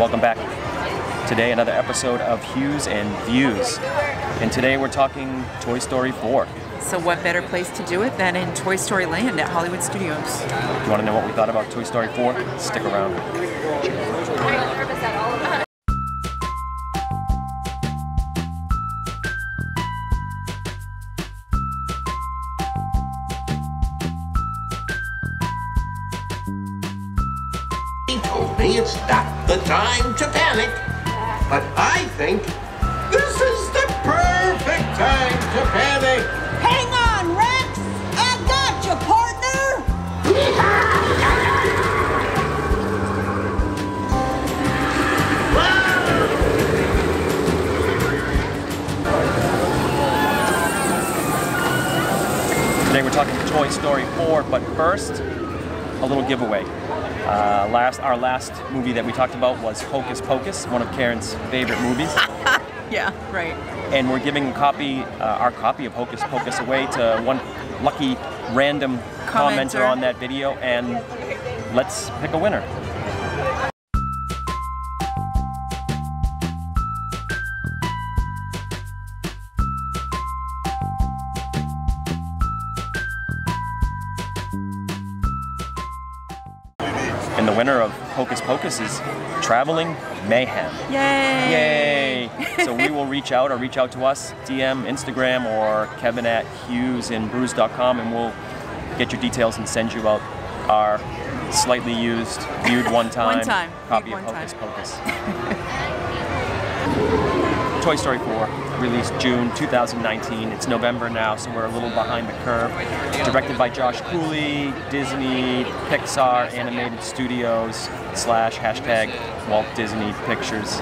Welcome back. Today, another episode of Hughes and Views. And today we're talking Toy Story 4. So what better place to do it than in Toy Story Land at Hollywood Studios. If you want to know what we thought about Toy Story 4, stick around. He told me it's not the time to panic, but I think this is the perfect time to panic. Hang on, Rex! I got you, partner! Today we're talking Toy Story 4, but first, a little giveaway. Our last movie that we talked about was Hocus Pocus, one of Karen's favorite movies. Yeah, right. And we're giving a copy, our copy of Hocus Pocus away to one lucky random commenter on that video, and let's pick a winner. And the winner of Hocus Pocus is Traveling Mayhem. Yay! Yay! So we will reach out, or reach out to us, DM, Instagram, or Kevin at HughesandBrews.com, and we'll get your details and send you out our slightly used, viewed one time copy of Hocus Pocus. Toy Story 4, released June 2019. It's November now, so we're a little behind the curve. Directed by Josh Cooley, Disney, Pixar, Animated Studios, /# Walt Disney Pictures.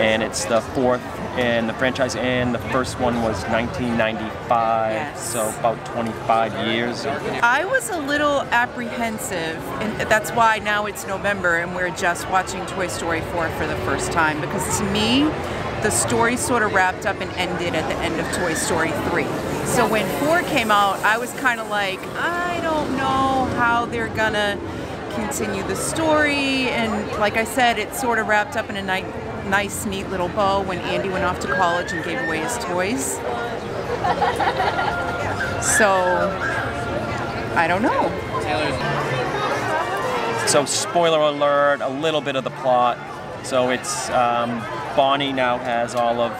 And it's the fourth in the franchise, and the first one was 1995, yes. So about 25 years. I was a little apprehensive, and that's why now it's November and we're just watching Toy Story 4 for the first time, because to me, the story sort of wrapped up and ended at the end of Toy Story 3. So when 4 came out, I was kind of like, I don't know how they're gonna continue the story. And like I said, it sort of wrapped up in a nice, neat little bow when Andy went off to college and gave away his toys. So, I don't know. So spoiler alert, a little bit of the plot. So it's, Bonnie now has all of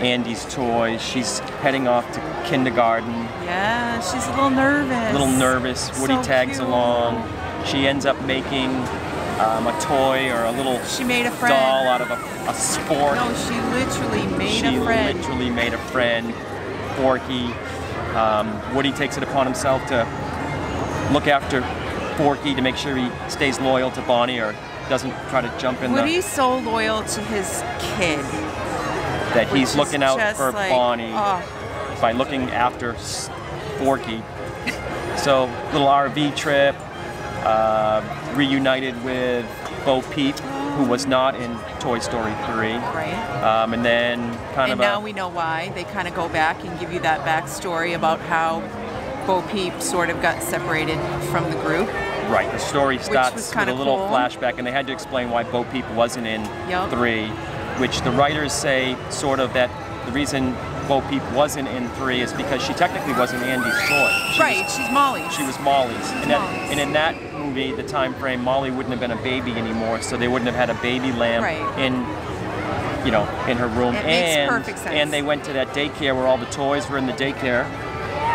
Andy's toys. She's heading off to kindergarten. Yeah, she's a little nervous. Woody tags along. She ends up making a toy, or a little doll out of a sport. No, she literally made a friend. She literally made a friend, Forky. Woody takes it upon himself to look after Forky to make sure he stays loyal to Bonnie, or doesn't try to jump in. Woody's so loyal to his kid that he's looking out for, like, Bonnie by looking after Forky. So little RV trip, reunited with Bo Peep, who was not in Toy Story 3. Right. And then now we know why. They kind of go back and give you that backstory about how Bo Peep sort of got separated from the group. Right, the story starts with a little flashback, and they had to explain why Bo Peep wasn't in 3, which the writers say sort of that the reason Bo Peep wasn't in 3 is because she technically wasn't Andy's toy. She's Molly's. She was Molly's. And in that movie, the time frame, Molly wouldn't have been a baby anymore, so they wouldn't have had a baby lamb in her room. It makes perfect sense. And they went to that daycare where all the toys were in the daycare.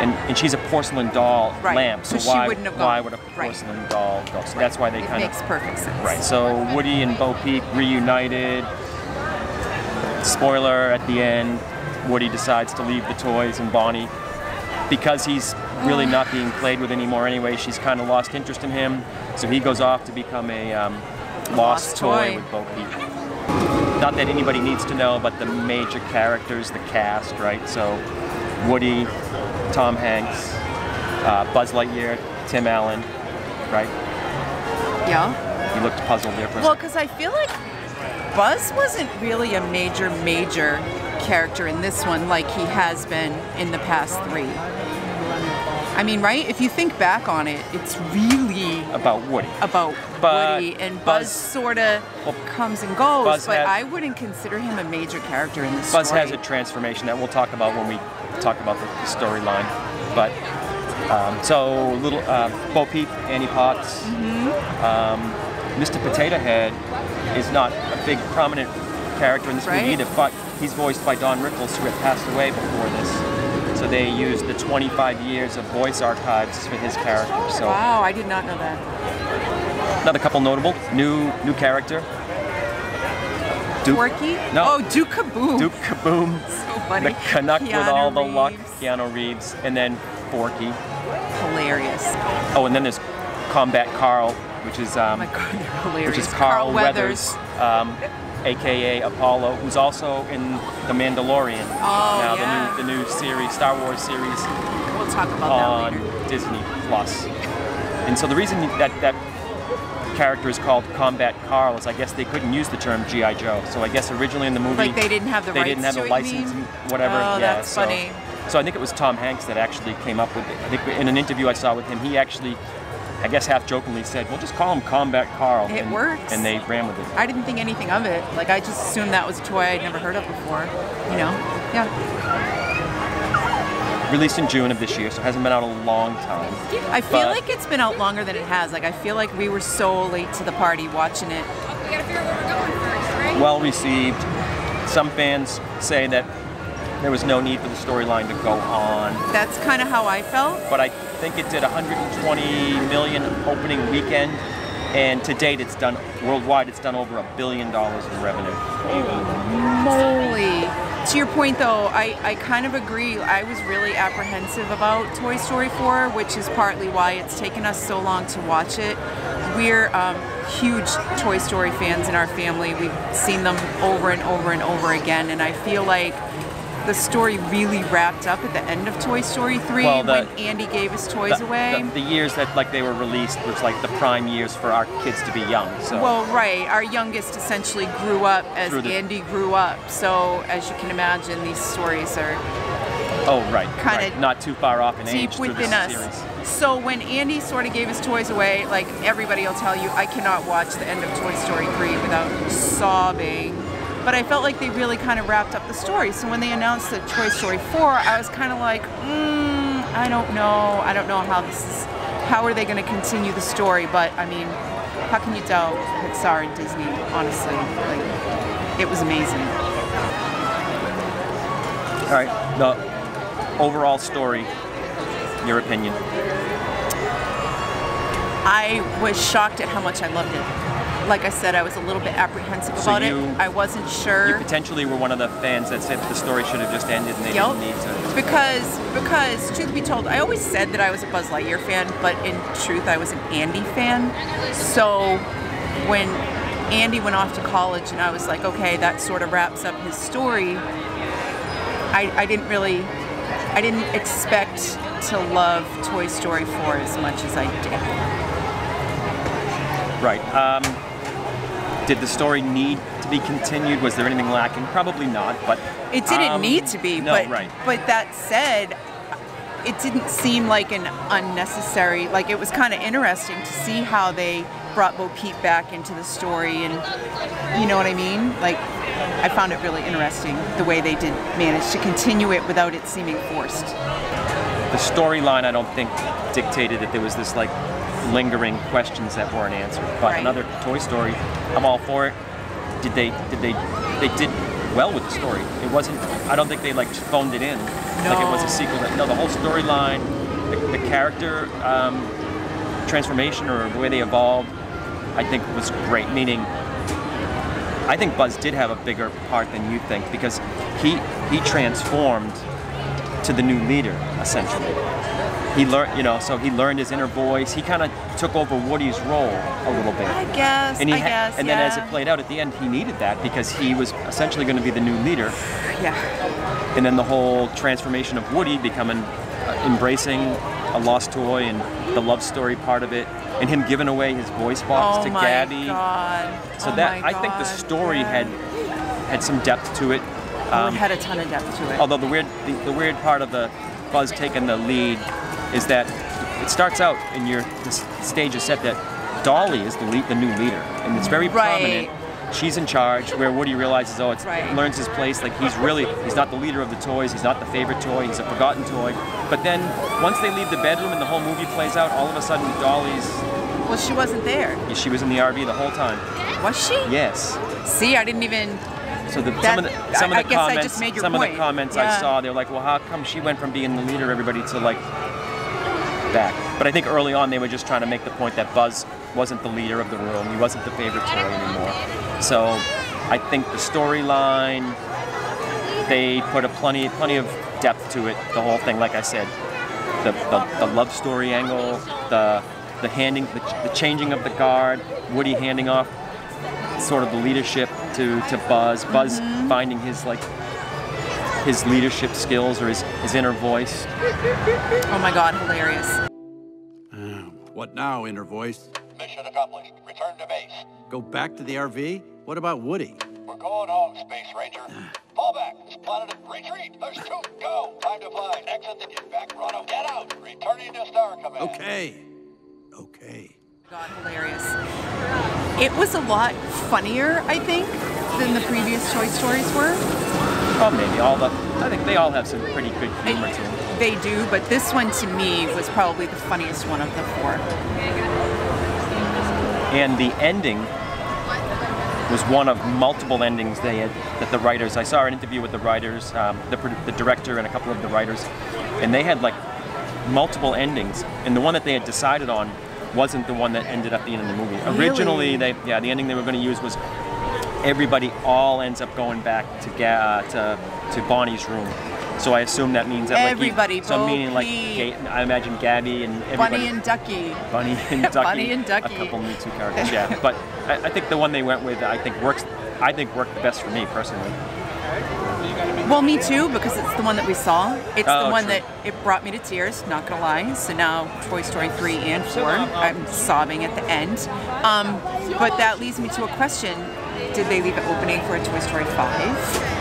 And she's a porcelain doll lamb, so why would a porcelain doll go? So that's why they kind of... It makes perfect sense. Right, so Woody and Bo Peep reunited. Spoiler, at the end, Woody decides to leave the toys, and Bonnie, because he's really not being played with anymore anyway, she's kind of lost interest in him, so he goes off to become a lost toy with Bo Peep. Not that anybody needs to know, but the major characters, the cast, right? So Woody, Tom Hanks, Buzz Lightyear, Tim Allen, right? Yeah. You looked puzzled there for a second. Well, because I feel like Buzz wasn't really a major character in this one like he has been in the past 3. I mean, right? If you think back on it, it's really about Woody. Woody and Buzz sort of comes and goes, but I wouldn't consider him a major character in this story. Buzz has a transformation that we'll talk about when we talk about the storyline. But so little Bo Peep, Annie Potts, Mr. Potato Head is not a big prominent character in this movie either, but he's voiced by Don Rickles, who had passed away before this. So they used the 25 years of voice archives for his character. So wow, I did not know that. Another couple notable new character. Forky? No. Oh, Duke Caboom. Duke Caboom. So funny. The Canuck with all the luck. Keanu Reeves, and then Forky. Hilarious. Oh, and then there's Combat Carl, which is Carl Weathers. AKA Apollo, who's also in the Mandalorian. Oh, now, yeah. The new series, Star Wars series. We'll talk about that later. On Disney Plus. And so the reason that that character is called Combat Carl is I guess they couldn't use the term G.I. Joe. So I guess originally in the movie, like they didn't have the rights. They didn't have the license, and whatever. Oh, yeah, that's funny. So I think it was Tom Hanks that actually came up with it. I think in an interview I saw with him, he actually, I guess half jokingly, said, "We'll just call him Combat Carl." It works. And they ran with it. I didn't think anything of it. Like, I just assumed that was a toy I'd never heard of before. You know? Yeah. Released in June of this year, so it hasn't been out a long time. I feel like it's been out longer than it has. Like, I feel like we were so late to the party watching it. We gotta figure out where we're going first, right? Well received. Some fans say that there was no need for the storyline to go on. That's kind of how I felt. But I think it did 120 million opening weekend, and to date it's done, worldwide, it's done over $1 billion in revenue. Holy moly. To your point though, I kind of agree. I was really apprehensive about Toy Story 4, which is partly why it's taken us so long to watch it. We're huge Toy Story fans in our family. We've seen them over and over and over again, and I feel like the story really wrapped up at the end of Toy Story 3 when Andy gave his toys away. The years that they were released was like the prime years for our kids to be young. So. Well, right. Our youngest essentially grew up as Andy grew up. So as you can imagine, these stories are kind of not too far off in age through this series. So when Andy sort of gave his toys away, like everybody will tell you, I cannot watch the end of Toy Story 3 without sobbing. But I felt like they really kind of wrapped up the story. So when they announced that Toy Story 4, I was kind of like, I don't know. I don't know how this is, how are they going to continue the story? But I mean, how can you doubt Pixar and Disney, honestly? Like, it was amazing. All right, the overall story, your opinion. I was shocked at how much I loved it. Like I said, I was a little bit apprehensive about it. I wasn't sure. You potentially were one of the fans that said the story should have just ended and they didn't need to. Because truth be told, I always said that I was a Buzz Lightyear fan, but in truth, I was an Andy fan. So when Andy went off to college and I was like, okay, that sort of wraps up his story, I didn't expect to love Toy Story 4 as much as I did. Right. Did the story need to be continued? Was there anything lacking? Probably not, but... It didn't need to be, no, but that said, it didn't seem like an unnecessary... Like, it was kind of interesting to see how they brought Bo Peep back into the story, and you know what I mean? Like, I found it really interesting the way they did manage to continue it without it seeming forced. The storyline, I don't think, dictated that there was this, like, lingering questions that weren't answered. But another Toy Story, I'm all for it. They did well with the story. It wasn't, I don't think they like phoned it in. No. Like it was a sequel. No, the whole storyline, the character transformation or the way they evolved, I think was great. Meaning, I think Buzz did have a bigger part than you think because he transformed to the new leader, essentially. He learned, you know, so he learned his inner voice. He kind of took over Woody's role a little bit. I guess, And then as it played out at the end, he needed that because he was essentially going to be the new leader. Yeah. And then the whole transformation of Woody becoming, embracing a lost toy and the love story part of it. And him giving away his voice box to Gabby. God. So I think the story had some depth to it. It had a ton of depth to it. Although the weird part of the Buzz taking the lead is that it starts out in this stage is set that Dolly is the new leader, and it's very prominent. She's in charge, where Woody realizes, oh, learns his place, like he's not the leader of the toys, he's not the favorite toy, he's a forgotten toy. But then, once they leave the bedroom and the whole movie plays out, all of a sudden Dolly's... Well, she wasn't there. Yeah, she was in the RV the whole time. Was she? Yes. See, I didn't even... So some of the comments yeah. I saw, they're like, well, how come she went from being the leader of everybody to, like, back? But I think early on they were just trying to make the point that Buzz wasn't the leader of the room, he wasn't the favorite toy anymore. So I think the storyline, they put a plenty of depth to it, the whole thing, like I said. The love story angle, the changing of the guard, Woody handing off sort of the leadership to Buzz, Buzz finding his his leadership skills or his inner voice. Oh my god, hilarious. What now, inner voice? Mission accomplished. Return to base. Go back to the RV? What about Woody? We're going home, Space Ranger. Fall back. This planet is retreat. There's two. Go. Time to fly. Exit the get back. Rono. Get out. Returning to Star Command. Okay. Okay. God, hilarious. It was a lot funnier, I think, than the previous Toy Stories were. Oh, maybe. I think they all have some pretty good humor to them. They do, but this one to me was probably the funniest one of the four. And the ending was one of multiple endings they had that the writers, I saw an interview with the writers, the director and a couple of the writers, and they had like multiple endings, and the one that they had decided on wasn't the one that ended up being in the movie. Really? Originally, the ending they were going to use was everybody all ends up going back to Bonnie's room. So I assume that means that everybody. So meaning I imagine Gabby and everybody. Bunny and Ducky. A couple new two characters. Yeah, but I think the one they went with I think worked the best for me personally. Well, me too, because it's the one that we saw. It's the one that it brought me to tears. Not gonna lie. So now Toy Story 3 and 4, I'm sobbing at the end. But that leads me to a question: did they leave it opening for a Toy Story 5?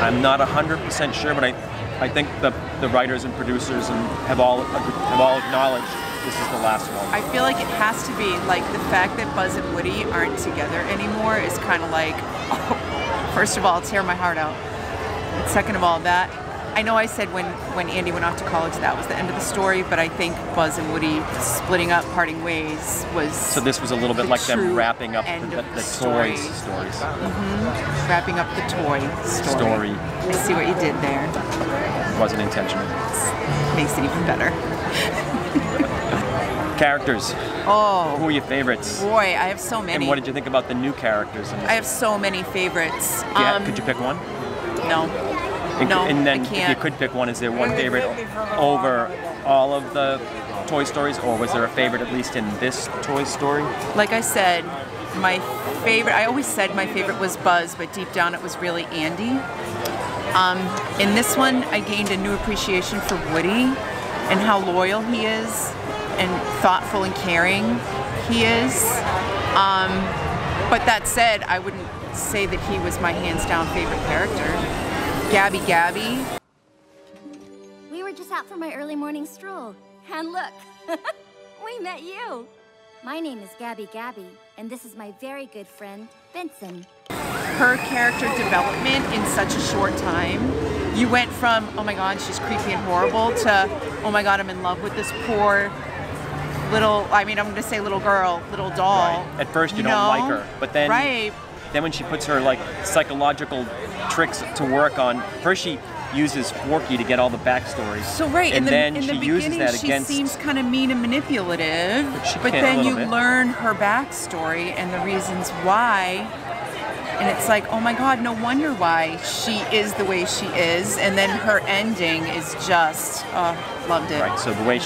I'm not 100% sure, but I think the writers and producers have all acknowledged this is the last one. I feel like it has to be, like, the fact that Buzz and Woody aren't together anymore is kind of like, oh, first of all, tear my heart out. And second of all, that, I know I said when Andy went off to college that was the end of the story, but I think Buzz and Woody splitting up, parting ways was... So this was a little bit like them wrapping up the story. Stories. Mm-hmm. Wrapping up the toy story. I see what you did there. It wasn't intentional. Makes it even better. Characters. Oh. Who are your favorites? Boy, I have so many. And what did you think about the new characters? In this I have so many favorites. Yeah, could you pick one? No. And then, if you could pick one, is there one favorite over all of the Toy Stories, or was there a favorite at least in this Toy Story? Like I said, my favorite, I always said my favorite was Buzz, but deep down it was really Andy. In this one, I gained a new appreciation for Woody and how loyal he is and thoughtful and caring he is. But that said, I wouldn't say that he was my hands down favorite character. Gabby Gabby. We were just out for my early morning stroll. And look, we met you. My name is Gabby Gabby, and this is my very good friend, Benson. Her character development in such a short time. You went from, oh my god, she's creepy and horrible, to, oh my god, I'm in love with this poor little, I mean, I'm going to say little girl, little doll. Right. At first you don't like her, but then... Right. Then when she puts her like psychological tricks to work on, first she uses Forky to get all the backstory. So right, and then she uses that against. She seems kind of mean and manipulative, but then you learn her backstory and the reasons why, and it's like, oh my god, no wonder why she is the way she is. And then her ending is just, loved it. Right. So the way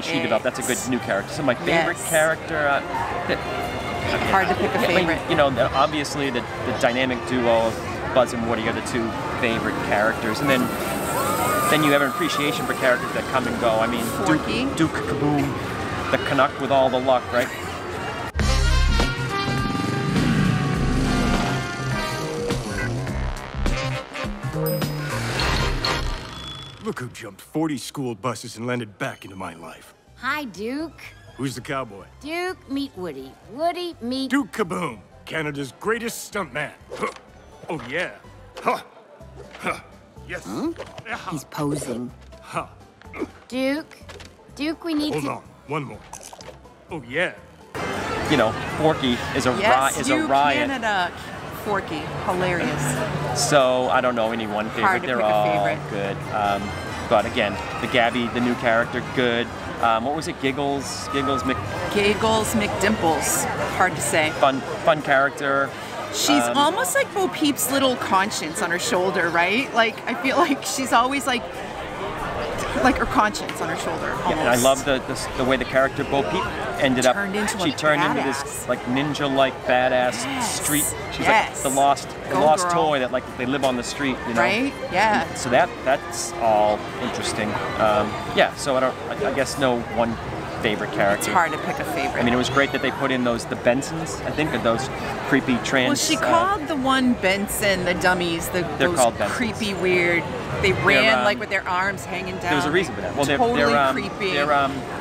she developed, that's a good new character. So my favorite character. Hard to pick a favorite. I mean, you know, obviously the dynamic duo of Buzz and Woody are the two favorite characters, and then you have an appreciation for characters that come and go. I mean, Duke Caboom, the Canuck with all the luck, right? Look who jumped 40 school buses and landed back into my life. Hi, Duke. Who's the cowboy? Duke, meet Woody. Woody, meet... Duke Caboom, Canada's greatest stuntman. Huh. Oh, yeah. Huh. Huh. Yes. Huh? He's posing. Huh. Duke. Duke, we need Hold on. One more. Oh, yeah. You know, Forky is a, riot. Canada. Forky. Hilarious. So, I don't know any one favorite. Hard to They're pick all a favorite. Good. But again, the Gabby, the new character, good. What was it? Giggles McDimples. Hard to say. Fun character. She's almost like Bo Peep's little conscience on her shoulder, right? Like, I feel like she's always like her conscience on her shoulder. Almost. Yeah, and I love the way the character Bo Peep ended up. She turned into this like ninja-like badass street. She's like the lost toy that like they live on the street, you know? Right? Yeah. So that's all interesting. Yeah. So I guess no one favorite character. It's hard to pick a favorite. I mean, it was great that they put in the Bensons, I think, or those creepy trans... Well, she called the one Benson, the dummies, those creepy, weird... They ran like with their arms hanging down. There was a reason for that. Well, they're creepy. They're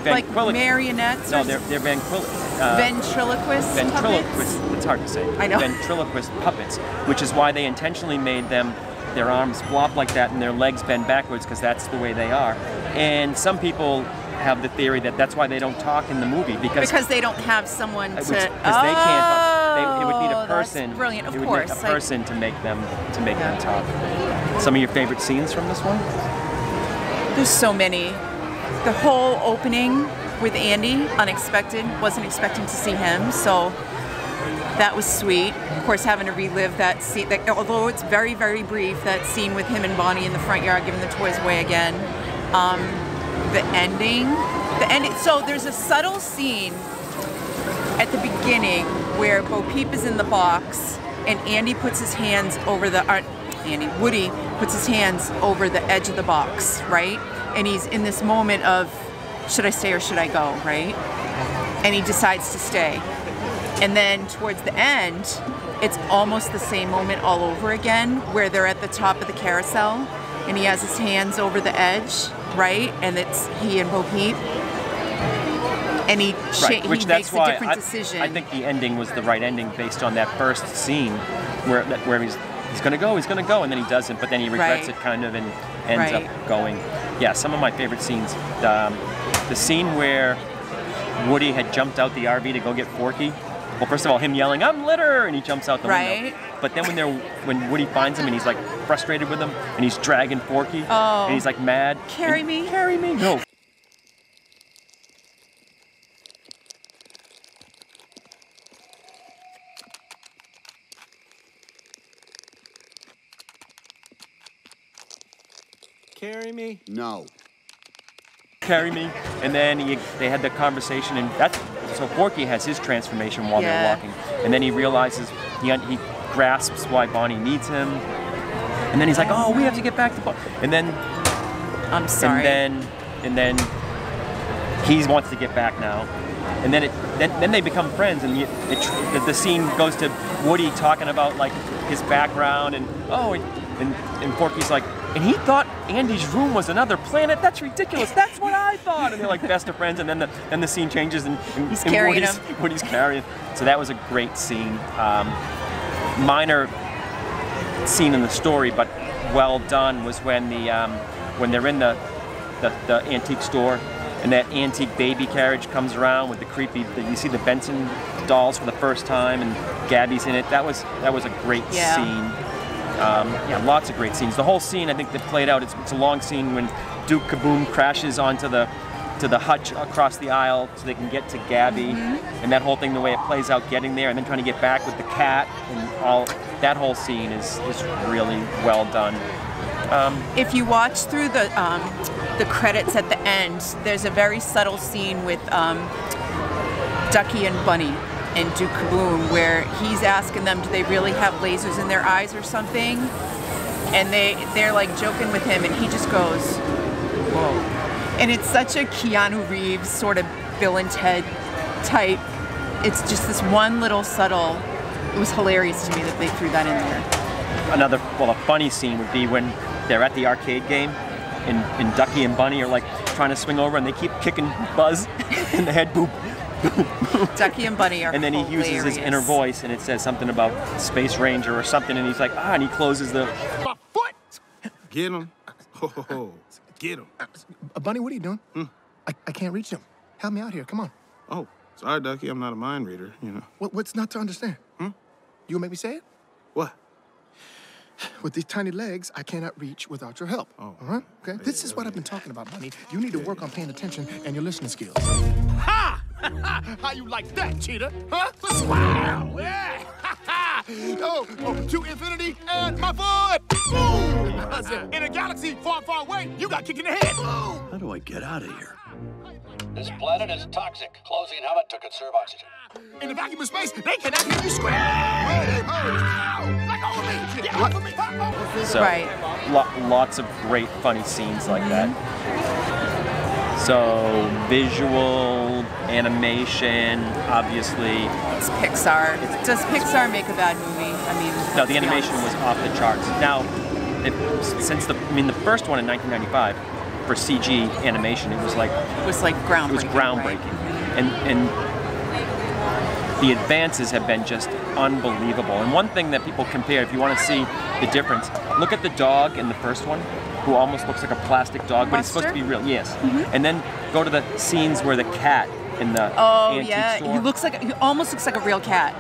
like marionettes. No, they're ventriloquist puppets. It's hard to say. I know. Ventriloquist puppets, which is why they intentionally made them... Their arms flop like that and their legs bend backwards because that's the way they are. And some people have the theory that that's why they don't talk in the movie because they don't have someone to. They can't. It would need a person. That's brilliant, of course. It would need a person to make them talk. Some of your favorite scenes from this one? There's so many. The whole opening with Andy, unexpected. Wasn't expecting to see him, so. That was sweet. Of course, having to relive that scene, although it's very, very brief, that scene with him and Bonnie in the front yard giving the toys away again. The ending. So there's a subtle scene at the beginning where Bo Peep is in the box and Andy puts his hands over the, Woody puts his hands over the edge of the box, right? And he's in this moment of, should I stay or should I go, right? And he decides to stay. And then towards the end, it's almost the same moment all over again where they're at the top of the carousel and he has his hands over the edge, right? And it's he and Bo Peep. And he, makes a different decision. I think the ending was the right ending based on that first scene where he's gonna go, and then he doesn't, but then he regrets it kind of and ends up going. Yeah, some of my favorite scenes. The scene where Woody had jumped out the RV to go get Forky. Well, first of all, him yelling, "I'm litter!" and he jumps out the window. But then when Woody finds him and he's like frustrated with him and he's dragging Forky and he's like mad. Carry me. No. Carry me. No. Carry me. And then they had the conversation, and that's so Forky has his transformation while they're walking, and then he realizes he grasps why Bonnie needs him, and then he's like, "Oh, we have to get back to Bonnie." And then I'm sorry. And then he wants to get back now, and then then they become friends, and the scene goes to Woody talking about like his background and and Forky's like. And he thought Andy's room was another planet. That's ridiculous. That's what I thought. And they're like best of friends. And then the scene changes, and he's carrying him. Woody's carrying. So that was a great scene. Minor scene in the story, but well done. Was when when they're in the antique store, and that antique baby carriage comes around with the creepy. You see the Benson dolls for the first time, and Gabby's in it. That was a great scene. Yeah, lots of great scenes. The whole scene, I think, that played out. It's a long scene when Duke Caboom crashes onto the hutch across the aisle so they can get to Gabby, and that whole thing, the way it plays out, getting there and then trying to get back with the cat, and all that whole scene is really well done. If you watch through the credits at the end, there's a very subtle scene with Ducky and Bunny and Duke Caboom, where he's asking them, do they really have lasers in their eyes or something? And they're like joking with him, and he just goes, whoa. And it's such a Keanu Reeves sort of Bill and Ted type. It's just this one little subtle. It was hilarious to me that they threw that in there. Another, well, a funny scene would be when they're at the arcade game, and Ducky and Bunny are like trying to swing over and they keep kicking Buzz in the head. Boop. Ducky and Bunny are hilarious. And then he uses his inner voice and it says something about Space Ranger or something and he's like, ah, and he closes the... My foot! Get him. Ho, ho, ho. Get him. Bunny, what are you doing? I can't reach him. Help me out here, come on. Oh, sorry, Ducky, I'm not a mind reader, you know. What's not to understand? You gonna make me say it? What? With these tiny legs, I cannot reach without your help. Oh. All right? Okay? Yeah, this is what I've been talking about, Bunny. You need to work on paying attention and your listening skills. Ha! How you like that, Cheetah? Huh? Wow! Yeah! Oh, to infinity and my foot! Boom! In a galaxy far, far away, you got kicked in the head! How do I get out of here? This planet is toxic. Closing helmet to conserve oxygen. In the vacuum of space, they cannot hear you scream! So, right. Lots of great, funny scenes like that. So, visual, animation, obviously. It's Pixar. Does Pixar make a bad movie? I mean, no, the animation was off the charts. Now, since the first one in 1995, for CG animation, it was like groundbreaking. It was groundbreaking, right? and the advances have been just unbelievable. And one thing that people compare, if you want to see the difference, look at the dog in the first one, who almost looks like a plastic dog, but it's supposed to be real. Yes. And then go to the scenes where the cat in the antique store. He almost looks like a real cat.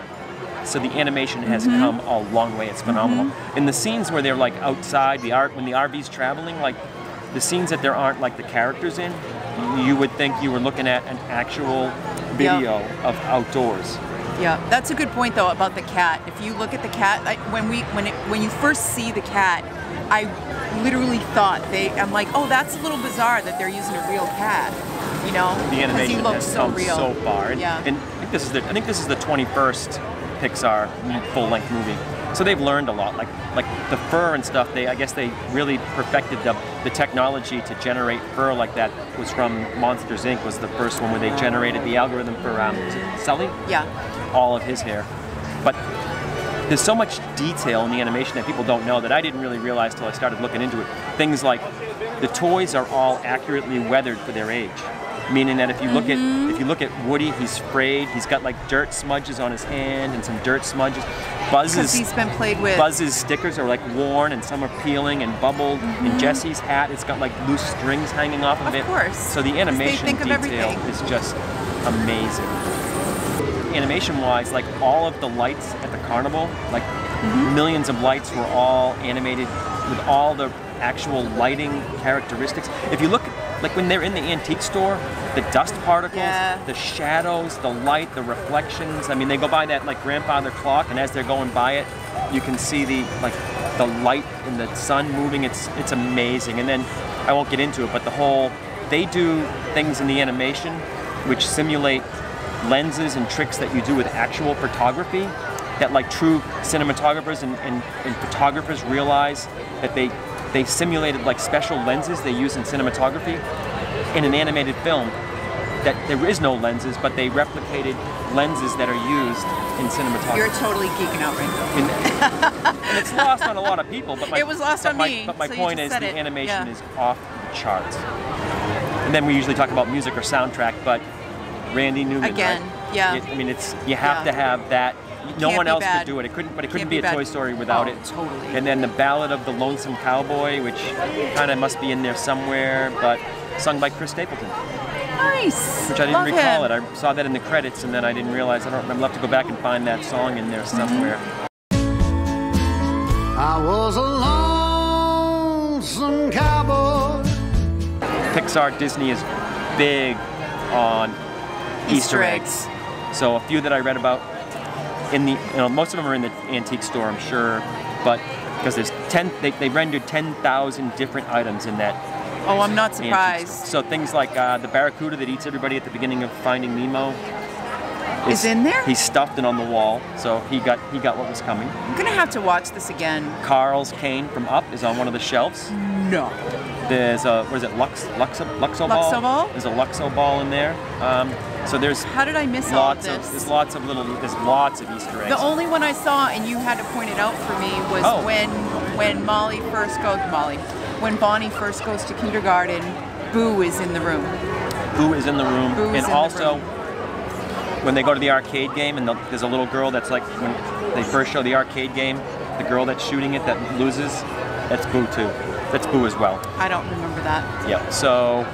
So the animation has come a long way. It's phenomenal. In the scenes where they're like outside, when the RV's traveling, like. The scenes that there aren't like the characters in, you would think you were looking at an actual video of outdoors. Yeah, that's a good point though about the cat. If you look at the cat, when you first see the cat, I literally thought I'm like, oh, that's a little bizarre that they're using a real cat. You know, the animation has come so far. And I think this is the 21st Pixar full-length movie. So they've learned a lot, like the fur and stuff. I guess they really perfected the technology to generate fur like that. Was from Monsters Inc. was the first one where they generated the algorithm for Sully. Yeah. All of his hair, but there's so much detail in the animation that people don't know that I didn't really realize till I started looking into it. Things like the toys are all accurately weathered for their age, meaning that if you look at Woody, he's frayed. He's got like dirt smudges on his hand and some dirt smudges. Buzz's stickers are like worn and some are peeling and bubbled. And Jesse's hat, it's got like loose strings hanging off of it. Of course. So the animation detail is just amazing. Animation-wise, like all of the lights at the carnival, like millions of lights were all animated with all the actual lighting characteristics. If you look, like when they're in the antique store, the dust particles, the shadows, the light, the reflections. I mean, they go by that like grandfather clock, and as they're going by it, you can see the light and the sun moving. It's amazing. And then I won't get into it, but they do things in the animation which simulate lenses and tricks that you do with actual photography that like true cinematographers and photographers realize that they simulated like special lenses they use in cinematography in an animated film that there is no lenses, but they replicated lenses that are used in cinematography. You're totally geeking out right now. And it's lost on a lot of people, but it was lost on me. But my point is the animation is off the charts. And then we usually talk about music or soundtrack, but Randy Newman, again, right? I mean, you have to have that. No one else could do it. It couldn't be a Toy Story without it. Totally. And then the Ballad of the Lonesome Cowboy, which kind of must be in there somewhere, but sung by Chris Stapleton. Nice. Which I didn't recall it. I saw that in the credits, and then I didn't realize. I'm left to go back and find that song in there somewhere. I was a lonesome cowboy. Pixar, Disney is big on Easter eggs. So a few that I read about. Most of them are in the antique store, I'm sure, but because there's they rendered 10,000 different items in that. Oh, I'm not surprised. So things like the barracuda that eats everybody at the beginning of Finding Nemo is in there. He's stuffed and on the wall, so he got what was coming. I'm gonna have to watch this again. Carl's cane from Up is on one of the shelves. No. There's a, what is it, Luxo Ball? Luxo Ball? There's a Luxo Ball in there. So there's how did I miss all of this? There's lots of Easter eggs. The only one I saw, and you had to point it out for me, was when Bonnie first goes to kindergarten, Boo is in the room. Boo is in the room, and also when they go to the arcade game, and there's a little girl that's like, when they first show the arcade game, the girl that's shooting it that loses, that's Boo too. That's Boo as well. I don't remember that. Yeah, so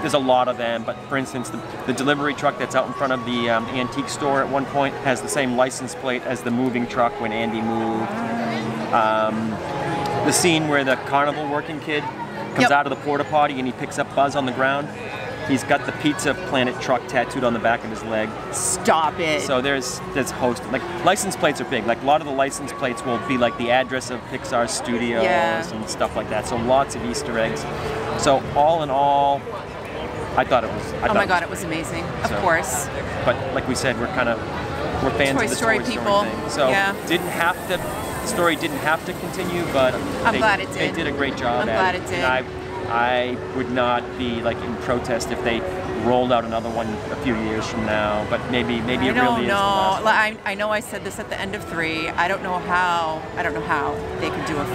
there's a lot of them, but for instance, the delivery truck that's out in front of the antique store at one point has the same license plate as the moving truck when Andy moved. The scene where the carnival working kid comes out of the porta potty and he picks up Buzz on the ground. He's got the Pizza Planet truck tattooed on the back of his leg. Stop it. So there's license plates are big. Like a lot of the license plates will be like the address of Pixar Studios and stuff like that. So lots of Easter eggs. So all in all, I thought it was. Oh my God, it was amazing. So, of course. But like we said, we're fans of the Toy Story thing. So the story didn't have to continue, but I'm glad it did. They did a great job. I'm glad it did. And I would not be like in protest if they rolled out another one a few years from now, but maybe it really is the last one. I know I said this at the end of 3. I don't know how they could do a 5,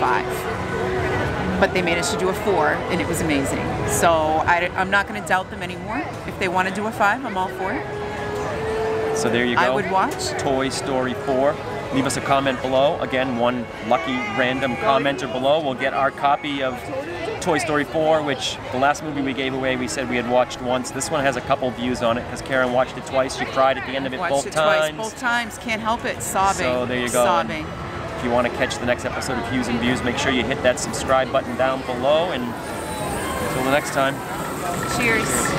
but they managed to do a 4, and it was amazing. So I'm not going to doubt them anymore. If they want to do a 5, I'm all for it. So there you go. I would watch Toy Story 4. Leave us a comment below. Again, one lucky random commenter below will get our copy of Toy Story 4, which the last movie we gave away, we said we had watched once. This one has a couple views on it because Karen watched it twice. She cried at the end of it both times. Can't help it. Sobbing. So there you go. Sobbing. And if you want to catch the next episode of Hughes and Views, make sure you hit that subscribe button down below. And until the next time. Cheers.